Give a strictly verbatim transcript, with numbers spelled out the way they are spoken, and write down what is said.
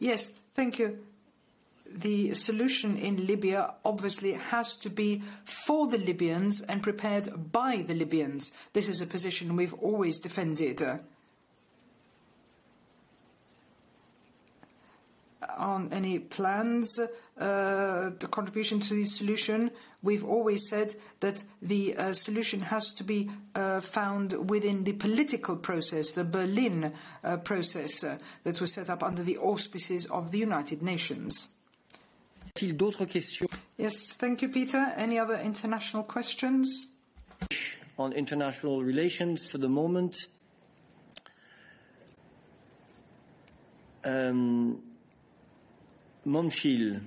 Yes, thank you. The solution in Libya obviously has to be for the Libyans and prepared by the Libyans. This is a position we've always defended. On any plans, uh, the contribution to the solution, we've always said that the uh, solution has to be uh, found within the political process, the Berlin uh, process uh, that was set up under the auspices of the United Nations. Yes, thank you, Peter. Any other international questions? On international relations for the moment, um, Momchil.